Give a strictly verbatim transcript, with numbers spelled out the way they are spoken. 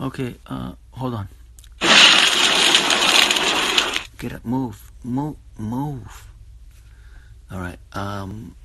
Okay, uh, hold on. Get up, move, move, move. All right, um...